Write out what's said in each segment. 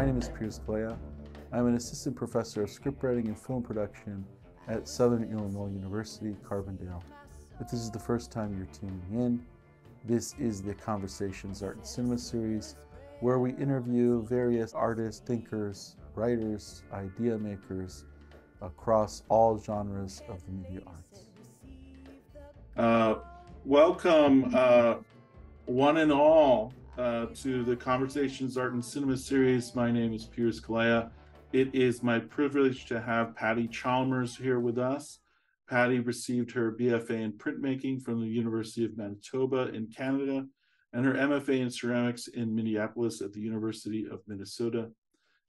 My name is Pirooz Kalayeh. I'm an assistant professor of scriptwriting and film production at Southern Illinois University, Carbondale. If this is the first time you're tuning in, this is the Conversations Art and Cinema series, where we interview various artists, thinkers, writers, idea makers across all genres of the media arts. Welcome one and all to the Conversations Art and Cinema series. My name is Pirooz Kalayeh. It is my privilege to have Pattie Chalmers here with us. Pattie received her BFA in printmaking from the University of Manitoba in Canada and her MFA in ceramics in Minneapolis at the University of Minnesota.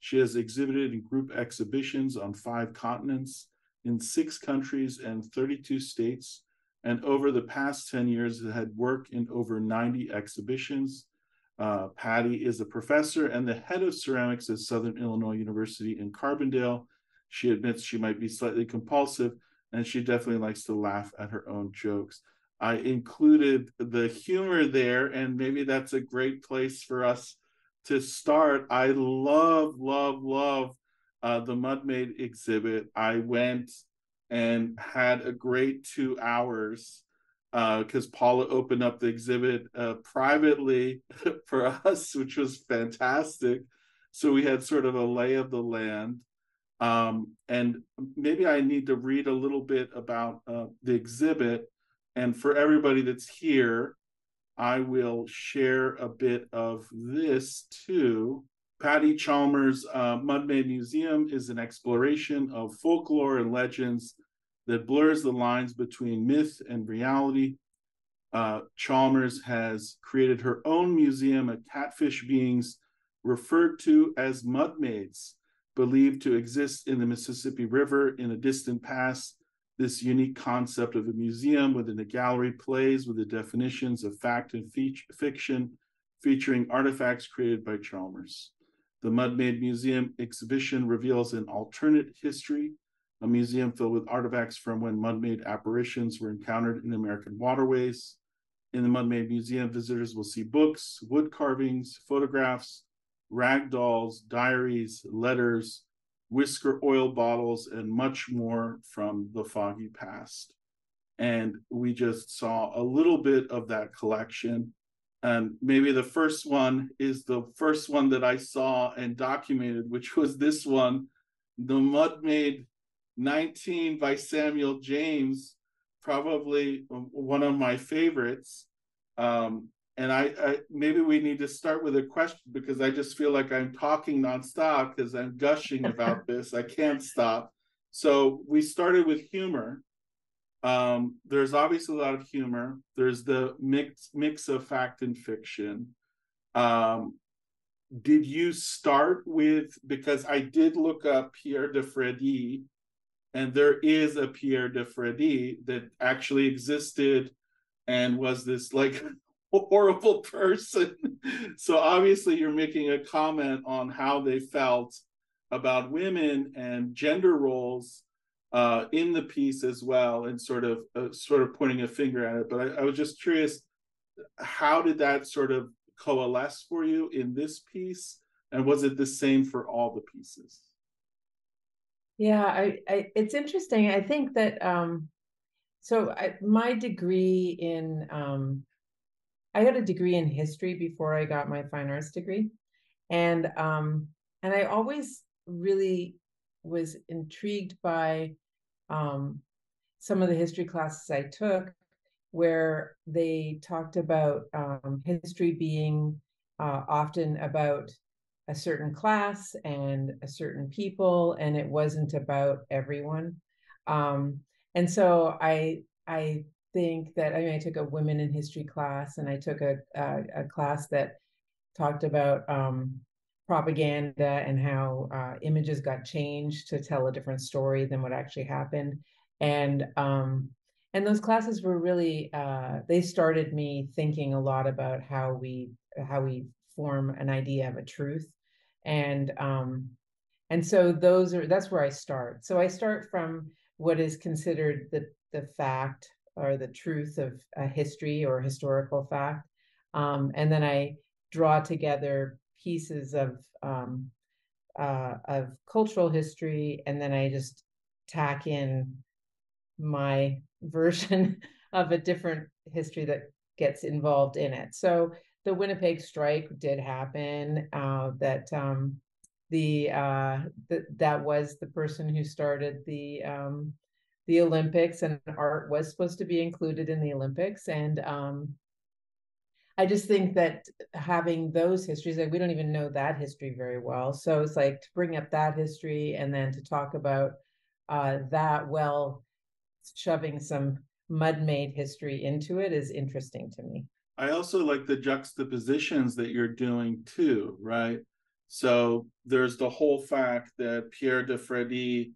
She has exhibited in group exhibitions on 5 continents, in 6 countries and 32 states, and over the past 10 years had worked in over 90 exhibitions. Pattie is a professor and the head of ceramics at Southern Illinois University in Carbondale. She admits she might be slightly compulsive, and she definitely likes to laugh at her own jokes. I included the humor there, and maybe that's a great place for us to start. I love the Mudmaid exhibit. I went and had a great 2 hours because Paula opened up the exhibit privately for us, which was fantastic. So we had sort of a lay of the land. And maybe I need to read a little bit about the exhibit. And for everybody that's here, I will share a bit of this too. Pattie Chalmers' Mudmaid Museum is an exploration of folklore and legends that blurs the lines between myth and reality. Chalmers has created her own museum of catfish beings referred to as mudmaids, believed to exist in the Mississippi River in a distant past. This unique concept of a museum within a gallery plays with the definitions of fact and fiction, featuring artifacts created by Chalmers. The Mudmaid Museum exhibition reveals an alternate history, a museum filled with artifacts from when mudmaid apparitions were encountered in American waterways. In the Mudmaid Museum, visitors will see books, wood carvings, photographs, rag dolls, diaries, letters, whisker oil bottles, and much more from the foggy past. And we just saw a little bit of that collection. And maybe the first one is the first one that I saw and documented, which was this one, the Mudmaid 19 by Samuel James, probably one of my favorites. And I maybe we need to start with a question, because I just feel like I'm talking nonstop because I'm gushing about this. I can't stop. So we started with humor. There's obviously a lot of humor. There's the mix of fact and fiction. Did you start with, because I did look up Pierre de Freddy, and there is a Pierre de Freddy that actually existed and was this like horrible person. So obviously you're making a comment on how they felt about women and gender roles in the piece as well, and sort of pointing a finger at it. But I was just curious, how did that sort of coalesce for you in this piece? And was it the same for all the pieces? Yeah, I it's interesting. I think that, my degree in, I got a degree in history before I got my fine arts degree. And I always really was intrigued by some of the history classes I took, where they talked about history being often about a certain class and a certain people, and it wasn't about everyone. And so I think that, I mean, I took a women in history class, and I took a class that talked about propaganda and how images got changed to tell a different story than what actually happened. And those classes were really, they started me thinking a lot about how we form an idea of a truth. And so that's where I start. So I start from what is considered the fact or the truth of a history or historical fact. And then I draw together pieces of of cultural history, and then I just tack in my version of a different history that gets involved in it. So the Winnipeg strike did happen. That was the person who started the Olympics, and art was supposed to be included in the Olympics. And I just think that having those histories, like we don't even know that history very well. So it's like to bring up that history and then to talk about that well, shoving some Mudmaid history into it is interesting to me. I also like the juxtapositions that you're doing too, right? So there's the whole fact that Pierre de Freddy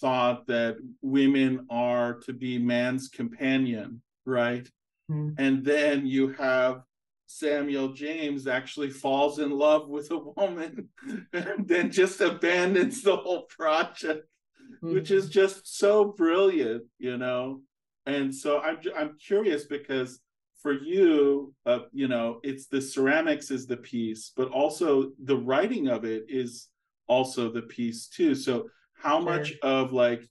thought that women are to be man's companion, right? Mm-hmm. And then you have Samuel James actually falls in love with a woman and then just abandons the whole project, mm-hmm. which is just so brilliant, you know? And so I'm curious because for you, you know, it's the ceramics is the piece, but also the writing of it is also the piece too. So how much of like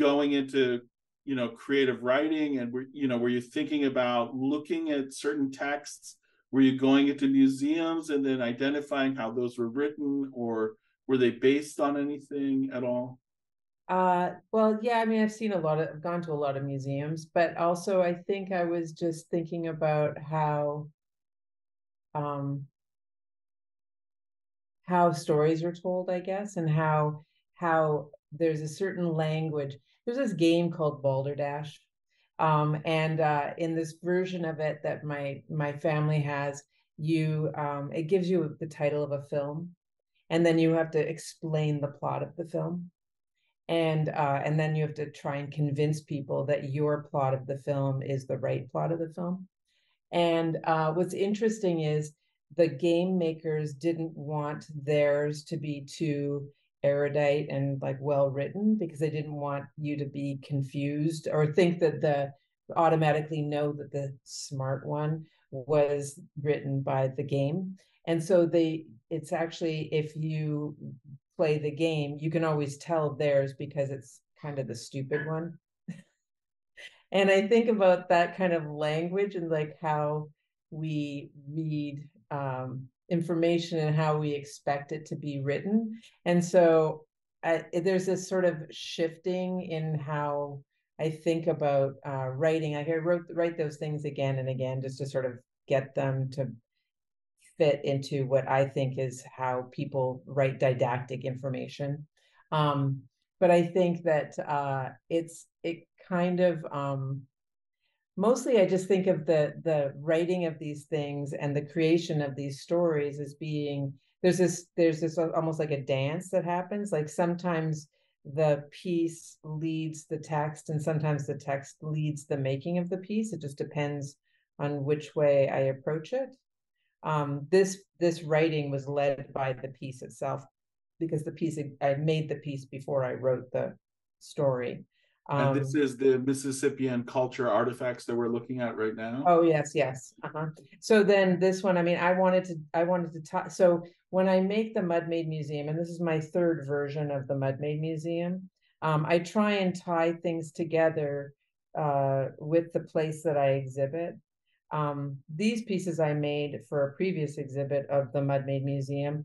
going into, you know, creative writing and, you know, were you thinking about looking at certain texts? Were you going into museums and then identifying how those were written, or were they based on anything at all? Well, yeah, I mean, I've gone to a lot of museums, but also I think I was just thinking about how stories are told, I guess, and how there's a certain language. There's this game called Balderdash, and in this version of it that my family has, you it gives you the title of a film, and then you have to explain the plot of the film. And then you have to try and convince people that your plot of the film is the right plot of the film. And what's interesting is the game makers didn't want theirs to be too erudite and like well-written, because they didn't want you to be confused or think that automatically know that the smart one was written by the game. And so it's actually, if you play the game, you can always tell theirs because it's kind of the stupid one. And I think about that kind of language and like how we read information and how we expect it to be written. And so there's this sort of shifting in how I think about writing. Like I write those things again and again just to sort of get them to fit into what I think is how people write didactic information. But I think that mostly I just think of the writing of these things and the creation of these stories as being, there's this almost like a dance that happens. Like sometimes the piece leads the text and sometimes the text leads the making of the piece. It just depends on which way I approach it. This writing was led by the piece itself, because I made the piece before I wrote the story. And this is the Mississippian culture artifacts that we're looking at right now. Oh yes, yes. Uh-huh. So then this one, I mean, I wanted to talk. So when I make the Mudmaid Museum, and this is my third version of the Mudmaid Museum, I try and tie things together with the place that I exhibit. These pieces I made for a previous exhibit of the Mudmaid Museum,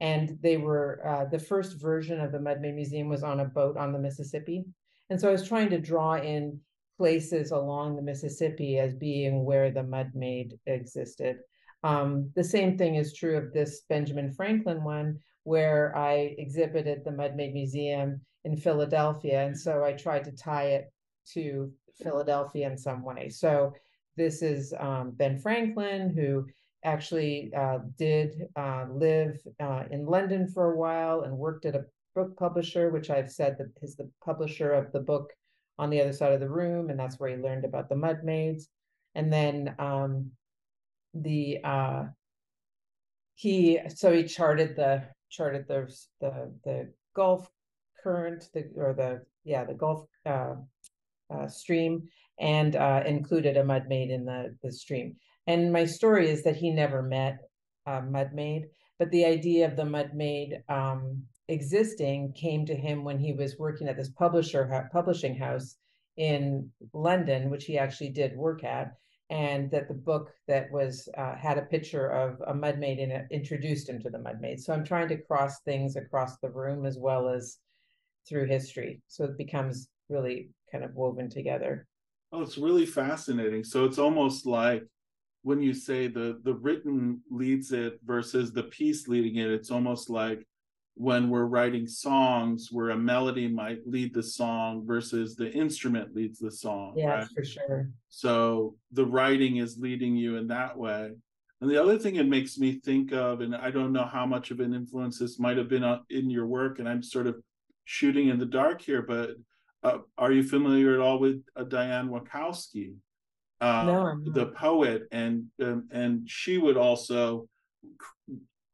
and they were the first version of the Mudmaid Museum was on a boat on the Mississippi, and so I was trying to draw in places along the Mississippi as being where the Mudmaid existed. The same thing is true of this Benjamin Franklin one, where I exhibited the Mudmaid Museum in Philadelphia, and so I tried to tie it to Philadelphia in some way. So this is Ben Franklin, who actually did live in London for a while and worked at a book publisher, which I've said that is the publisher of the book On the Other Side of the Room, and that's where he learned about the Mudmaids. And then he charted the Gulf current, the Gulf stream, and included a mudmaid in the stream. And my story is that he never met a mudmaid, But the idea of the Mudmaid existing came to him when he was working at this publishing house in London, which he actually did work at, and that the book that was had a picture of a mudmaid in it introduced him to the mudmaid. So I'm trying to cross things across the room as well as through history. So it becomes really kind of woven together. Oh, it's really fascinating. So it's almost like when you say the written leads it versus the piece leading it, it's almost like when we're writing songs where a melody might lead the song versus the instrument leads the song. Yeah, right? For sure. So the writing is leading you in that way. And the other thing it makes me think of, and I don't know how much of an influence this might have been in your work, and I'm sort of shooting in the dark here, but are you familiar at all with Diane Wakowski, no, the poet? And she would also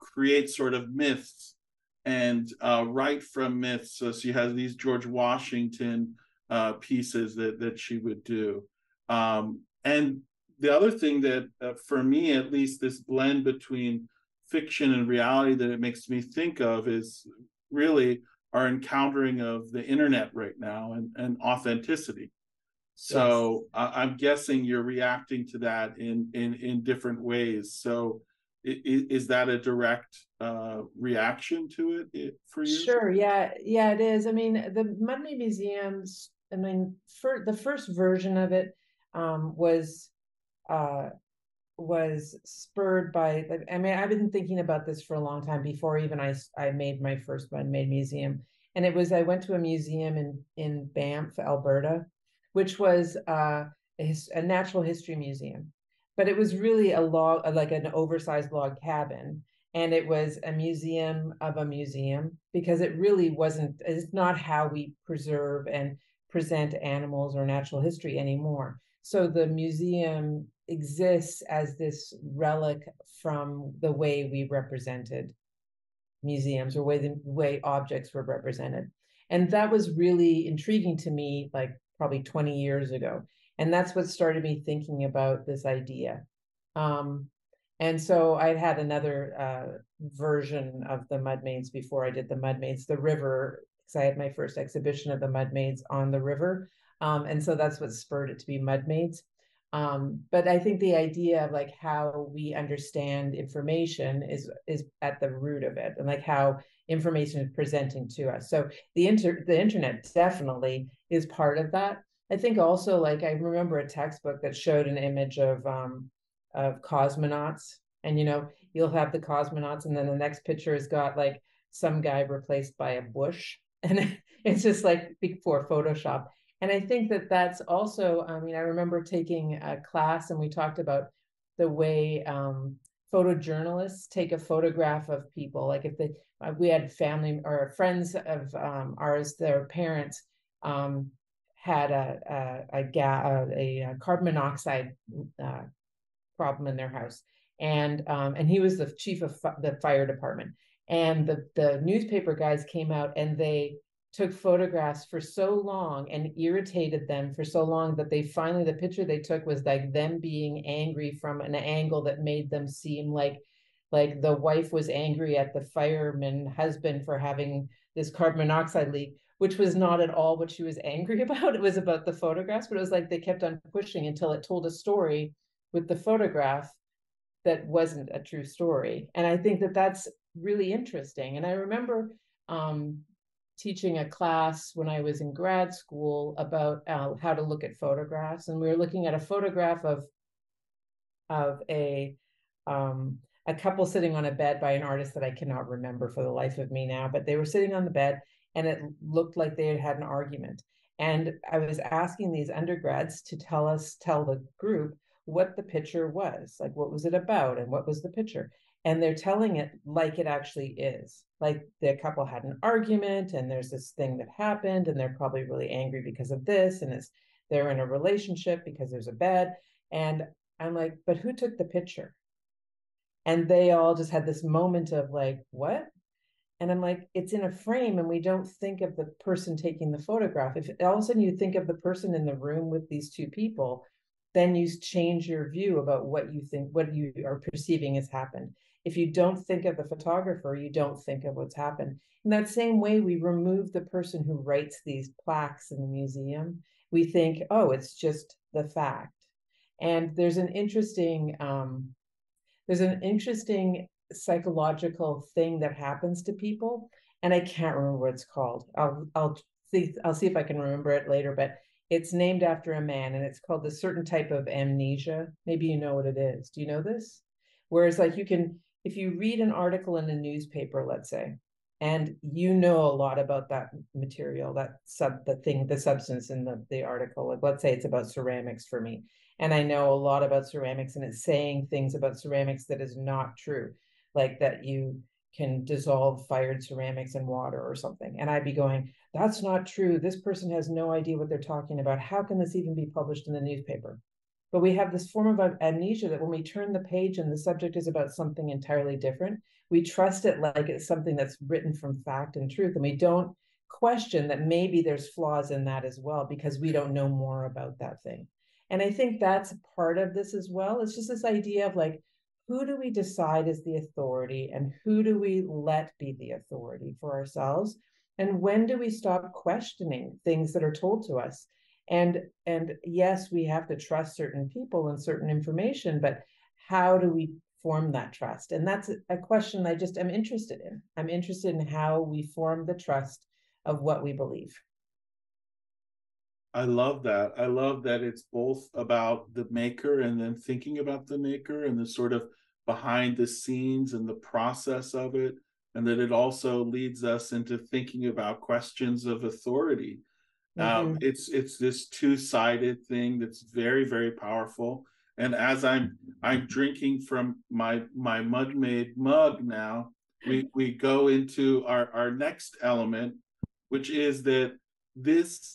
create sort of myths and write from myths. So she has these George Washington pieces that she would do. And the other thing that, for me at least, this blend between fiction and reality that it makes me think of is really our encountering of the internet right now and authenticity. So yes. I'm guessing you're reacting to that in different ways. So is that a direct reaction to it for you? Sure, yeah, it is. I mean, the Mudmaid Museum, I mean, for the first version of it was spurred by, I mean, I've been thinking about this for a long time before even I made my first Mudmaid Museum. And it was, I went to a museum in Banff, Alberta, which was a natural history museum. But it was really a log, like an oversized log cabin. And it was a museum of a museum because it really wasn't, it's not how we preserve and present animals or natural history anymore. So the museum exists as this relic from the way we represented museums or the way objects were represented. And that was really intriguing to me, like probably 20 years ago. And that's what started me thinking about this idea. And so I had another version of the Mudmaids before I did the Mudmaids, the river, because I had my first exhibition of the Mudmaids on the river. And so that's what spurred it to be Mudmaids. But I think the idea of like how we understand information is at the root of it, and like how information is presenting to us. So the internet definitely is part of that. I think also, like, I remember a textbook that showed an image of cosmonauts, and, you know, you'll have the cosmonauts, and then the next picture has got like some guy replaced by a bush, and it's just like before Photoshop. And I think that that's also, I mean, I remember taking a class and we talked about the way photojournalists take a photograph of people. Like if we had family or friends of ours, their parents, had a carbon monoxide problem in their house, and he was the chief of the fire department. And the newspaper guys came out and they took photographs for so long and irritated them for so long that they finally, the picture they took was like them being angry from an angle that made them seem like the wife was angry at the fireman husband for having this carbon monoxide leak, which was not at all what she was angry about. It was about the photographs, but it was like they kept on pushing until it told a story with the photograph that wasn't a true story. And I think that that's really interesting. And I remember teaching a class when I was in grad school about how to look at photographs. And we were looking at a photograph of a couple sitting on a bed by an artist that I cannot remember for the life of me now, but they were sitting on the bed and it looked like they had had an argument. And I was asking these undergrads to tell the group what the picture was, like what was it about and what was the picture? And they're telling it like it actually is. Like the couple had an argument and there's this thing that happened and they're probably really angry because of this, and they're in a relationship because there's a bed. And I'm like, but who took the picture? And they all just had this moment of like, what? And I'm like, it's in a frame and we don't think of the person taking the photograph. If all of a sudden you think of the person in the room with these two people, then you change your view about what you think, what you are perceiving has happened. If you don't think of the photographer, you don't think of what's happened. In that same way, we remove the person who writes these plaques in the museum. We think, oh, it's just the fact. And there's an interesting psychological thing that happens to people, and I can't remember what it's called. I'll see if I can remember it later, but it's named after a man, and it's called a certain type of amnesia. Maybe you know what it is. Do you know this? Whereas, like, you can, if you read an article in a newspaper, let's say, and you know a lot about that material, the substance in the article, like, let's say it's about ceramics for me, and I know a lot about ceramics, and it's saying things about ceramics that is not true, like that you can dissolve fired ceramics in water or something. And I'd be going, that's not true. This person has no idea what they're talking about. How can this even be published in the newspaper? But we have this form of amnesia that when we turn the page and the subject is about something entirely different, we trust it like it's something that's written from fact and truth. And we don't question that maybe there's flaws in that as well, because we don't know more about that thing. And I think that's part of this as well. It's just this idea of, like, who do we decide is the authority, and who do we let be the authority for ourselves? And when do we stop questioning things that are told to us? And yes, we have to trust certain people and certain information, but how do we form that trust? And that's a question I just am interested in. I'm interested in how we form the trust of what we believe. I love that. I love that it's both about the maker and then thinking about the maker and the sort of behind the scenes and the process of it. And that it also leads us into thinking about questions of authority. It's this two-sided thing that's very, very powerful. And as I'm drinking from my Mudmaid mug now, we go into our next element, which is that this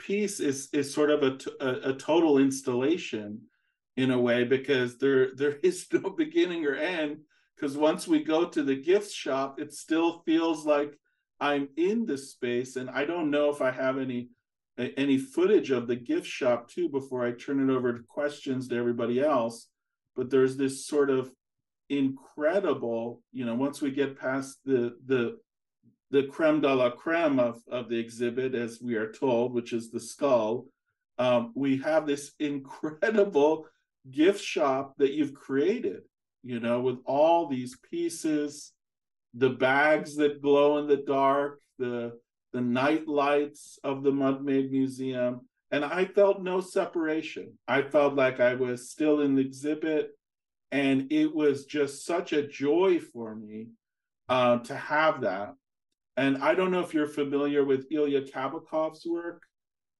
piece is sort of a total installation in a way, because there is no beginning or end, because once we go to the gift shop, it still feels like I'm in this space, and I don't know if I have any footage of the gift shop too before I turn it over to questions to everybody else. But there's this sort of incredible, you know, once we get past the creme de la creme of the exhibit, as we are told, which is the skull, we have this incredible gift shop that you've created, you know, with all these pieces, the bags that glow in the dark, the night lights of the Mudmaid Museum. And I felt no separation. I felt like I was still in the exhibit, and it was just such a joy for me to have that. And I don't know if you're familiar with Ilya Kabakov's work.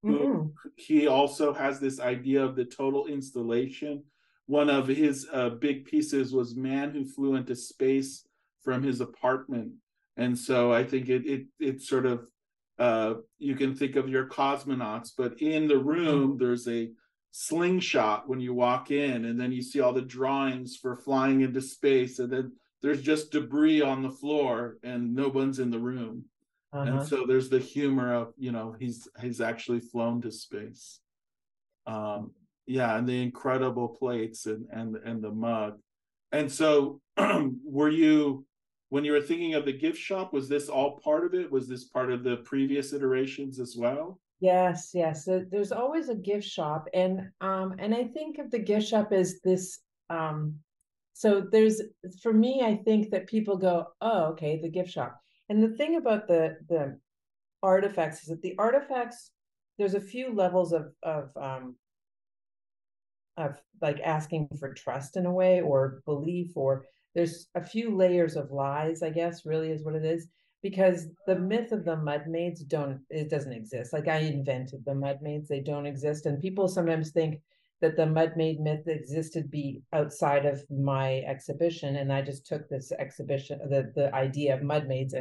Mm-hmm. He also has this idea of the total installation. One of his big pieces was Man Who Flew Into Space From His Apartment. And so I think it sort of, you can think of your cosmonauts, but in the room, there's a slingshot when you walk in, and then you see all the drawings for flying into space, and then there's just debris on the floor and no one's in the room. Uh-huh. And so there's the humor of, you know, he's actually flown to space. Yeah, and the incredible plates and the mug. And so were you, when you were thinking of the gift shop, was this all part of it? Was this part of the previous iterations as well? Yes. There's always a gift shop. And I think of the gift shop as this, so there's, for me, I think that people go, oh, okay, the gift shop. And the thing about the artifacts is that the artifacts, there's a few levels of like asking for trust in a way, or belief, or there's a few layers of lies, I guess, really is what it is, because the myth of the Mudmaids doesn't exist. Like, I invented the Mudmaids, they don't exist. And people sometimes think that the Mudmaid myth existed be outside of my exhibition, and I just took this exhibition, the idea of Mudmaids,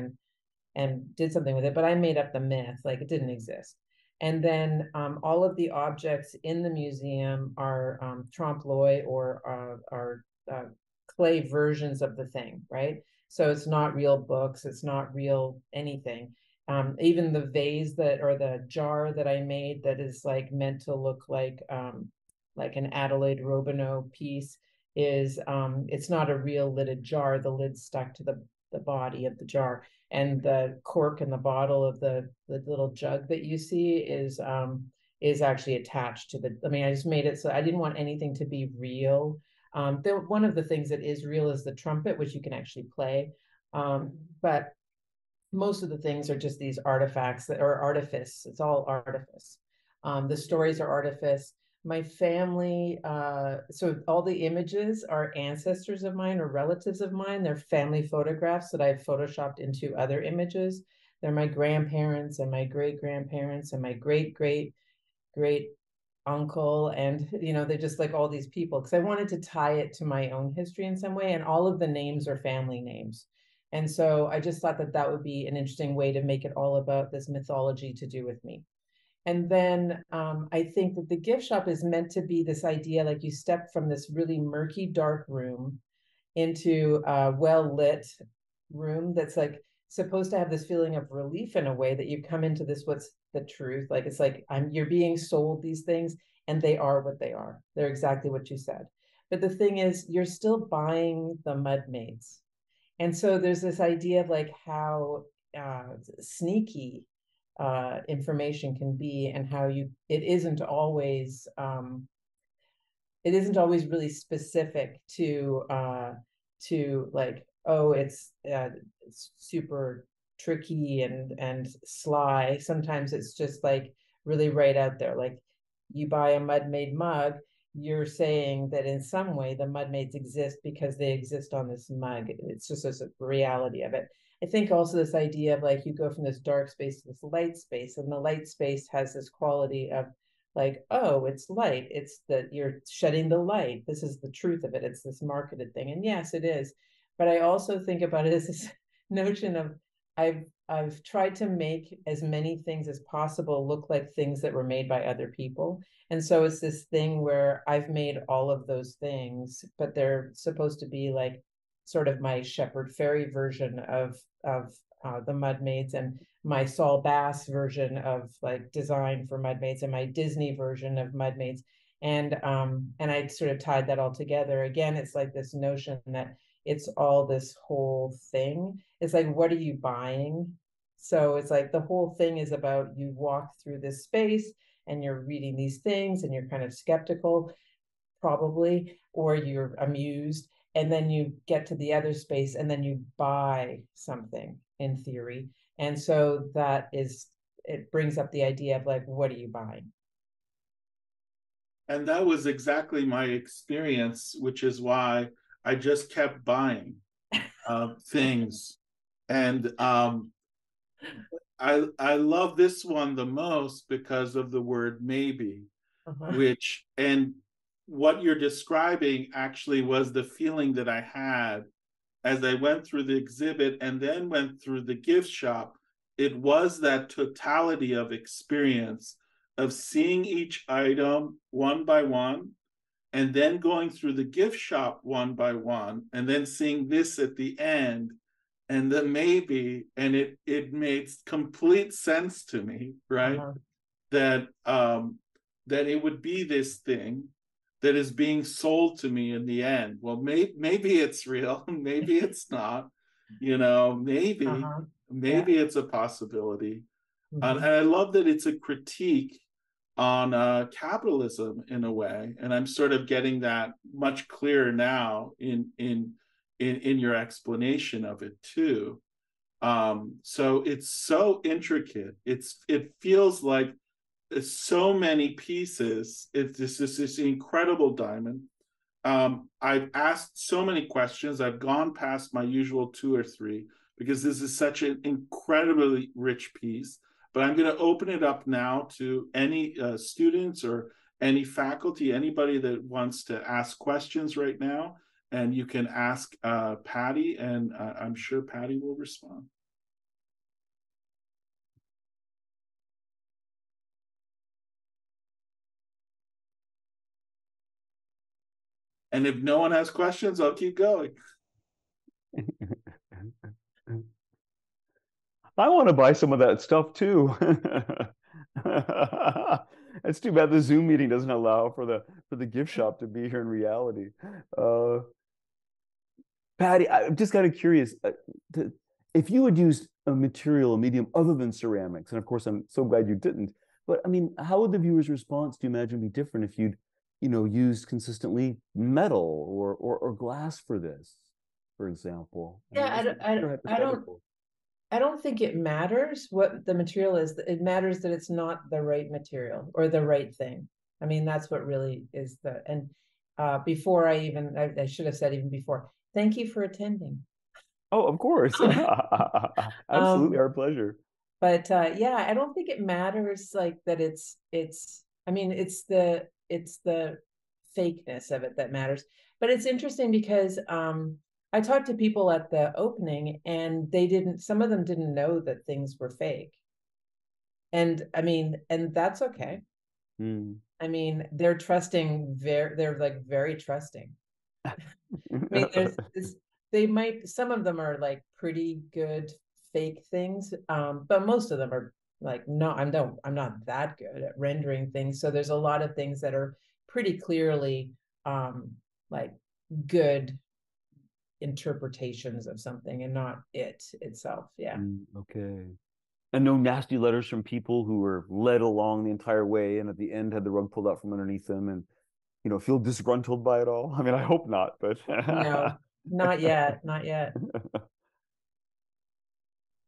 and did something with it, but I made up the myth, like it didn't exist. And then all of the objects in the museum are trompe l'oeil, or are clay versions of the thing, right? So it's not real books, it's not real anything. Even the vase or the jar that I made that is like meant to look like an Adelaide Robineau piece is it's not a real lidded jar. The lid's stuck to the body of the jar, and the cork in the bottle of the little jug that you see is actually attached to the, I mean, I just made it so I didn't want anything to be real. One of the things that is real is the trumpet, which you can actually play. But most of the things are just these artifacts that are artifice. It's all artifice. The stories are artifice. My family, so all the images are ancestors of mine or relatives of mine. They're family photographs that I've photoshopped into other images. They're my grandparents and my great-grandparents and my great-great-great-uncle. And, you know, they're just like all these people, because I wanted to tie it to my own history in some way. And all of the names are family names. And so I just thought that that would be an interesting way to make it all about this mythology to do with me. And then I think that the gift shop is meant to be this idea, like you step from this really murky, dark room into a well-lit room that's like supposed to have this feeling of relief in a way that you come into this, what's the truth? Like, it's like you're being sold these things, and they are what they are. They're exactly what you said. But the thing is, you're still buying the Mudmaids. And so there's this idea of like how sneaky information can be, and how it isn't always really specific to like, oh, it's super tricky and sly. Sometimes it's just like really right out there. Like, you buy a Mudmaid mug, you're saying that in some way the Mudmaids exist because they exist on this mug. It's just a reality of it. I think also this idea of like, you go from this dark space to this light space, and the light space has this quality of like, oh, it's light. It's that you're shedding the light. This is the truth of it. It's this marketed thing. And yes, it is. But I also think about it as this notion of I've tried to make as many things as possible look like things that were made by other people. And so it's this thing where I've made all of those things, but they're supposed to be like sort of my Shepherd Fairey version of the Mudmaids, and my Saul Bass version of like design for Mudmaids, and my Disney version of Mudmaids. And I sort of tied that all together. Again, it's like this notion that it's all this whole thing. It's like, what are you buying? So it's like the whole thing is about, you walk through this space and you're reading these things and you're kind of skeptical, probably, or you're amused. And then you get to the other space and then you buy something in theory. And so that is, it brings up the idea of like, what are you buying? And that was exactly my experience, which is why I just kept buying things. And I love this one the most because of the word maybe, which, and what you're describing actually was the feeling that I had as I went through the exhibit and then went through the gift shop. It was that totality of experience of seeing each item one by one, and then going through the gift shop one by one, and then seeing this at the end, and the maybe, and it made complete sense to me, right? That that it would be this thing that is being sold to me in the end. Well, maybe it's real, maybe it's not, you know, maybe it's a possibility. And I love that it's a critique on capitalism in a way, and I'm sort of getting that much clearer now in your explanation of it too. So it's so intricate. It feels like it's so many pieces. It's just this incredible diamond. I've asked so many questions. I've gone past my usual 2 or 3 because this is such an incredibly rich piece. But I'm going to open it up now to any students or any faculty, anybody that wants to ask questions right now. And you can ask Pattie, and I'm sure Pattie will respond. And if no one has questions, I'll keep going. I want to buy some of that stuff too. It's too bad the Zoom meeting doesn't allow for the gift shop to be here in reality. Pattie, I'm just kind of curious, if you had used a material, a medium other than ceramics, and of course I'm so glad you didn't, but I mean, how would the viewer's response, do you imagine, be different if you'd, you know, used consistently metal or glass for this, for example? Yeah, I don't think it matters what the material is. It matters that it's not the right material or the right thing. I mean, that's what really is the, and before I even, I should have said even before, thank you for attending. Oh, of course. Absolutely, our pleasure. But yeah, I don't think it matters, like that it's, I mean, it's the fakeness of it that matters. But it's interesting because I talked to people at the opening and they didn't, some of them didn't know that things were fake. And I mean, and that's okay. Mm. I mean, they're trusting, they're like very trusting. I mean, they might, some of them are like pretty good fake things, but most of them are like, no, I'm not that good at rendering things. So there's a lot of things that are pretty clearly like good interpretations of something and not it itself. Yeah. Okay. And no nasty letters from people who were led along the entire way and at the end had the rug pulled out from underneath them and, you know, feel disgruntled by it all. I mean, I hope not, but no, not yet, not yet.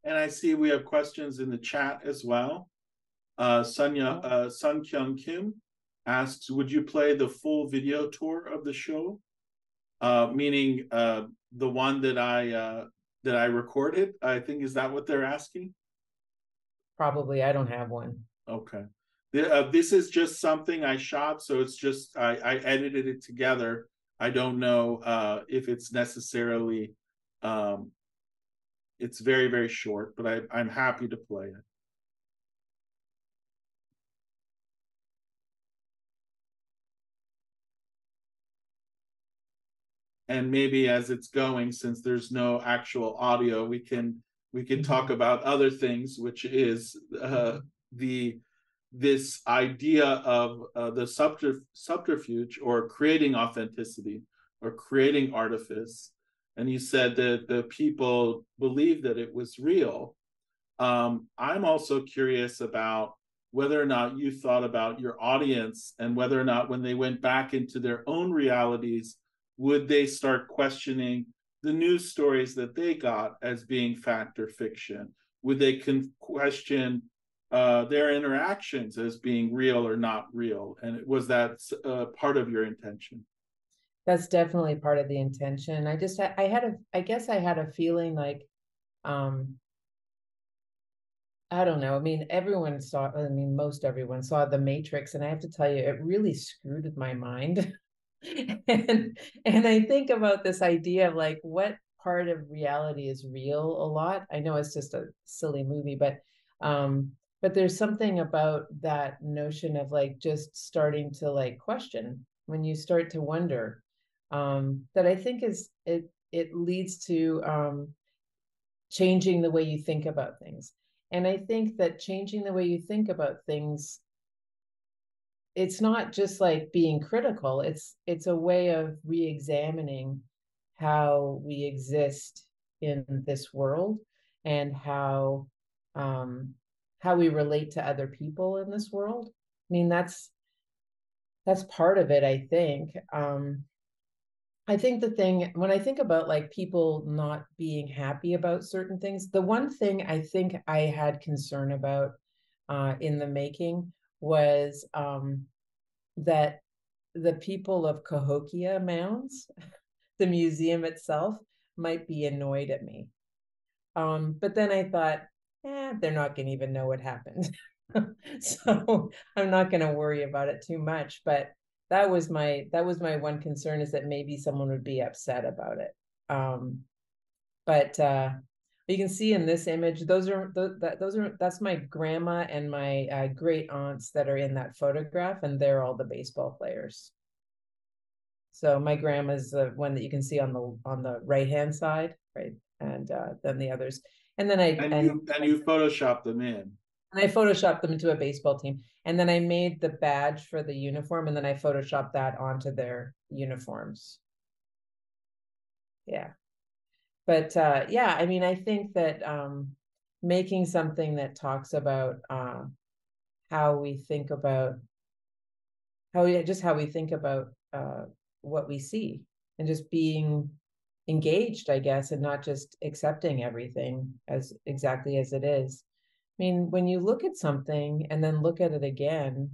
And I see we have questions in the chat as well. Sun Kyung Kim asks, would you play the full video tour of the show? Meaning the one that I recorded, I think, is that what they're asking? Probably, I don't have one. Okay. This is just something I shot, so it's just, I edited it together. I don't know if it's necessarily, it's very, very short, but I'm happy to play it. And maybe as it's going, since there's no actual audio, we can talk about other things, which is this idea of the subterfuge or creating authenticity or creating artifice. And you said that the people believed that it was real. I'm also curious about whether or not you thought about your audience and whether or not when they went back into their own realities, would they start questioning the news stories that they got as being fact or fiction? Would they question their interactions as being real or not real? And was that part of your intention? That's definitely part of the intention. I guess I had a feeling like, I don't know. I mean, most everyone saw The Matrix, and I have to tell you, it really screwed with my mind. And I think about this idea of like, what part of reality is real a lot. I know it's just a silly movie, but there's something about that notion of like, just starting to like question when you start to wonder, that I think is, it leads to changing the way you think about things. And I think that changing the way you think about things, it's not just like being critical, it's a way of re-examining how we exist in this world and how we relate to other people in this world. I mean, that's part of it, I think. I think the thing, when I think about like people not being happy about certain things, the one thing I think I had concern about in the making was that the people of Cahokia Mounds, the museum itself, might be annoyed at me. But then I thought, they're not going to even know what happened. So I'm not going to worry about it too much. But that was my one concern, is that maybe someone would be upset about it. But you can see in this image, that's my grandma and my great aunts that are in that photograph, and they're all the baseball players. So my grandma's the one that you can see on the right hand side, right, and then the others, and then you photoshopped them in. And I Photoshopped them into a baseball team. And then I made the badge for the uniform, and then I Photoshopped that onto their uniforms. Yeah. But yeah, I mean, I think that making something that talks about how we think about, what we see, and just being engaged, I guess, and not just accepting everything as exactly as it is. I mean, when you look at something and then look at it again,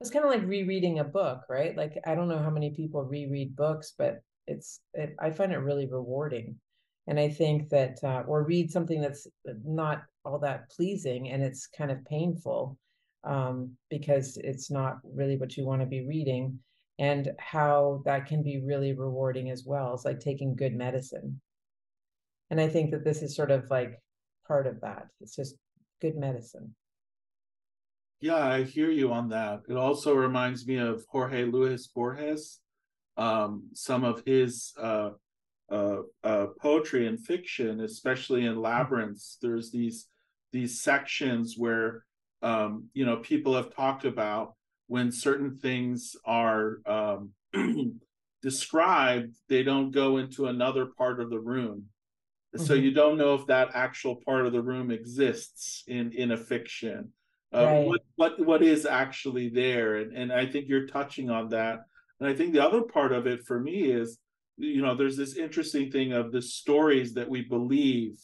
it's kind of like rereading a book, right? Like, I don't know how many people reread books, but I find it really rewarding. And I think that, or read something that's not all that pleasing, and it's kind of painful because it's not really what you want to be reading, and how that can be really rewarding as well. It's like taking good medicine. And I think that this is sort of like part of that. It's just good medicine. Yeah, I hear you on that. It also reminds me of Jorge Luis Borges. Some of his poetry and fiction, especially in Labyrinths, there's these sections where you know, people have talked about when certain things are described, they don't go into another part of the room. Mm-hmm. So you don't know if that actual part of the room exists in a fiction. Right. What is actually there? And I think you're touching on that. And I think the other part of it for me is, you know, there's this interesting thing of the stories that we believe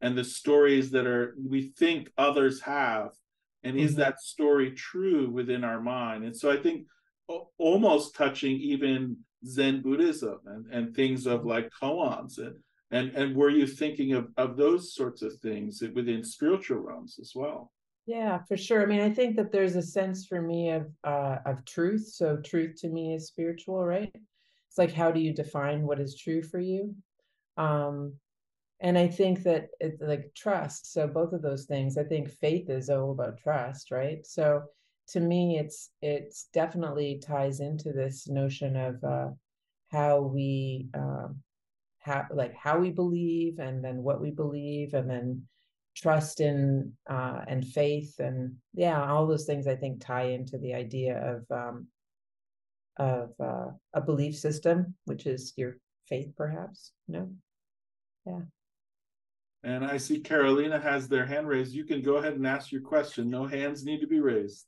and the stories that we think others have. And mm-hmm. is that story true within our mind? And so I think almost touching even Zen Buddhism and things of like koans and were you thinking of those sorts of things within spiritual realms as well? Yeah, for sure. I mean, I think that there's a sense for me of truth. So truth to me is spiritual, right? It's like, how do you define what is true for you? And I think that it's like trust. So both of those things, I think faith is all about trust, right? So to me, it's definitely ties into this notion of how we how we believe, and then what we believe, and then trust in and faith, and yeah, all those things I think tie into the idea of a belief system, which is your faith, perhaps. No, yeah. And I see Carolina has their hand raised. You can go ahead and ask your question. No hands need to be raised.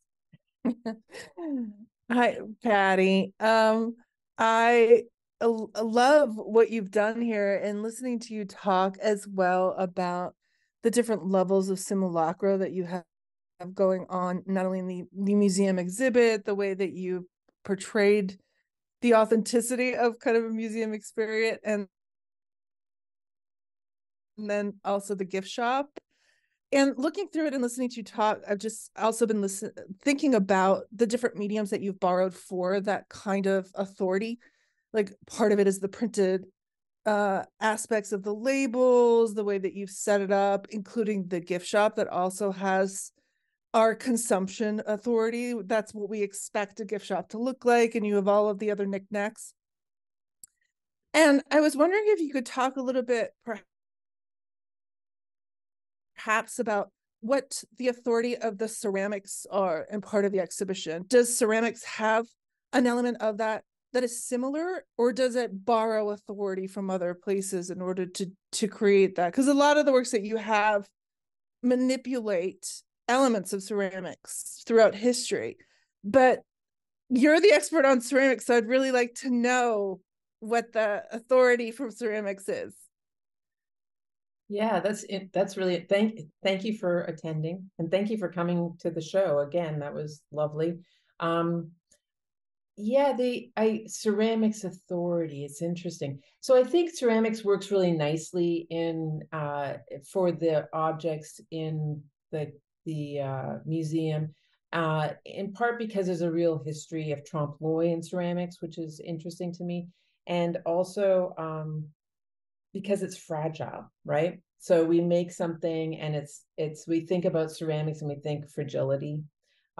Hi, Patty. I love what you've done here, and listening to you talk as well about the different levels of simulacra that you have going on, not only in the museum exhibit, the way that you portrayed the authenticity of kind of a museum experience, and then also the gift shop. And looking through it and listening to you talk, I've just also been thinking about the different mediums that you've borrowed for that kind of authority. Like, part of it is the printed aspects of the labels, the way that you've set it up, including the gift shop that also has our consumption authority. That's what we expect a gift shop to look like, and you have all of the other knickknacks. And I was wondering if you could talk a little bit perhaps about what the authority of the ceramics are in part of the exhibition. Does ceramics have an element of that is similar, or does it borrow authority from other places in order to create that? Because a lot of the works that you have manipulate elements of ceramics throughout history, but you're the expert on ceramics, so I'd really like to know what the authority from ceramics is. Yeah, that's it. That's really it. Thank you for attending, and thank you for coming to the show again. That was lovely. Yeah, ceramics authority. It's interesting. So I think ceramics works really nicely in for the objects in the museum, in part because there's a real history of trompe l'oeil in ceramics, which is interesting to me, and also because it's fragile, right? So we make something, and we think about ceramics and we think fragility.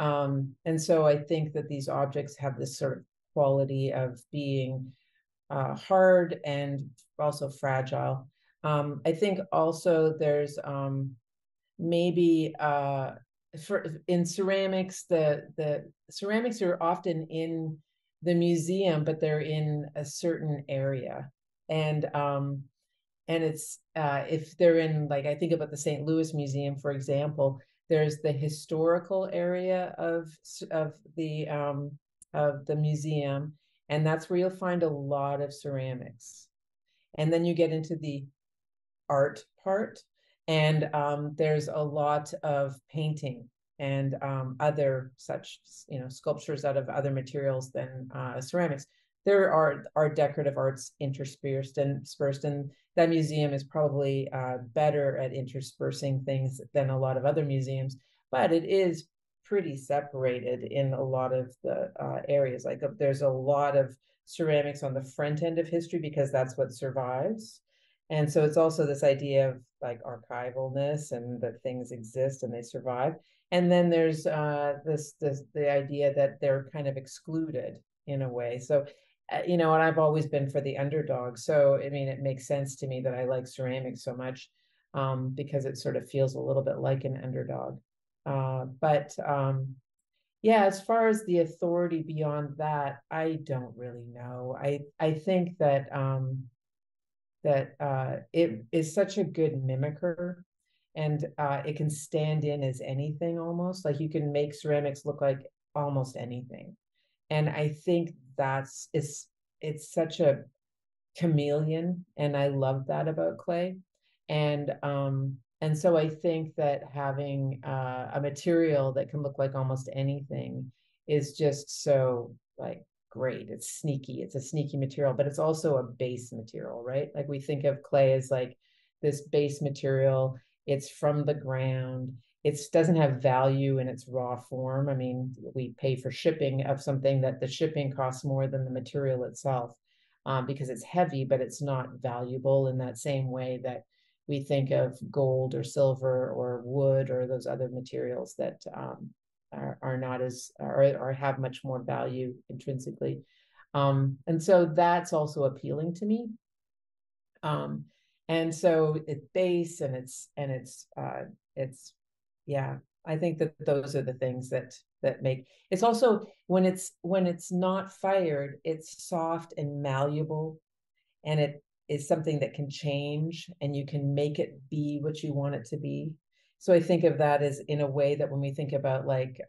And so I think that these objects have this sort of quality of being hard and also fragile. I think also there's maybe in ceramics, the ceramics are often in the museum, but they're in a certain area. And it's if they're in, like, I think about the St. Louis Museum, for example, there's the historical area of the museum, and that's where you'll find a lot of ceramics. And then you get into the art part, and there's a lot of painting and other such, you know, sculptures out of other materials than ceramics. There are decorative arts interspersed and dispersed, and that museum is probably better at interspersing things than a lot of other museums, but it is pretty separated in a lot of the areas. Like there's a lot of ceramics on the front end of history because that's what survives. And so it's also this idea of like archivalness and that things exist and they survive. And then there's the idea that they're kind of excluded in a way. So, you know, and I've always been for the underdog. So, I mean, it makes sense to me that I like ceramics so much because it sort of feels a little bit like an underdog. Yeah, as far as the authority beyond that, I don't really know. I think that it is such a good mimicker, and it can stand in as anything almost. Like you can make ceramics look like almost anything. And I think that's, it's such a chameleon, and I love that about clay. And so I think that having a material that can look like almost anything is just so like great. It's sneaky. It's a sneaky material, but it's also a base material, right? Like we think of clay as like this base material. It's from the ground. It doesn't have value in its raw form. I mean, we pay for shipping of something that the shipping costs more than the material itself because it's heavy, but it's not valuable in that same way that we think of gold or silver or wood or those other materials that are not as, or have much more value intrinsically. And so that's also appealing to me. And so it's base and it's, yeah, I think that those are the things that make, it's also when it's not fired, it's soft and malleable, and it is something that can change and you can make it be what you want it to be. So I think of that as in a way that when we think about like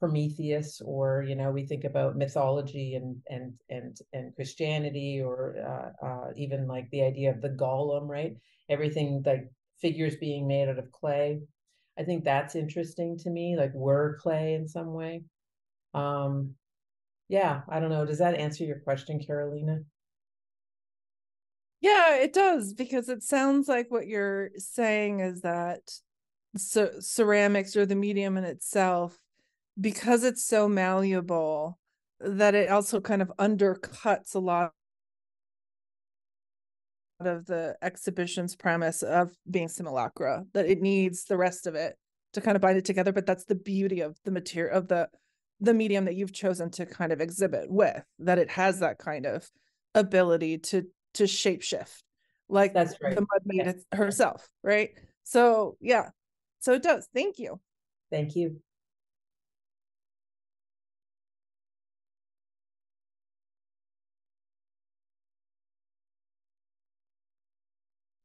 Prometheus, or, you know, we think about mythology and Christianity, or even like the idea of the golem, right? Everything like figures being made out of clay. I think that's interesting to me, like we're clay in some way. Yeah, I don't know. Does that answer your question, Carolina? Yeah, it does, because it sounds like what you're saying is that ceramics, or the medium in itself, because it's so malleable, that it also kind of undercuts a lot of the exhibition's premise of being simulacra, that it needs the rest of it to kind of bind it together. But that's the beauty of the material, of the medium that you've chosen to kind of exhibit with, that it has that kind of ability to shape shift, like that's right. The Mudmaid herself, right? So yeah, so it does. Thank you.